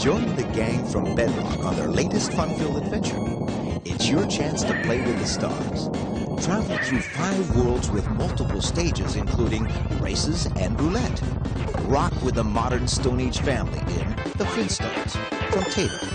Join the gang from Bedrock on their latest fun-filled adventure. It's your chance to play with the stars. Travel through 5 worlds with multiple stages, including races and roulette. Rock with a modern Stone Age family in The Flintstones from Taito.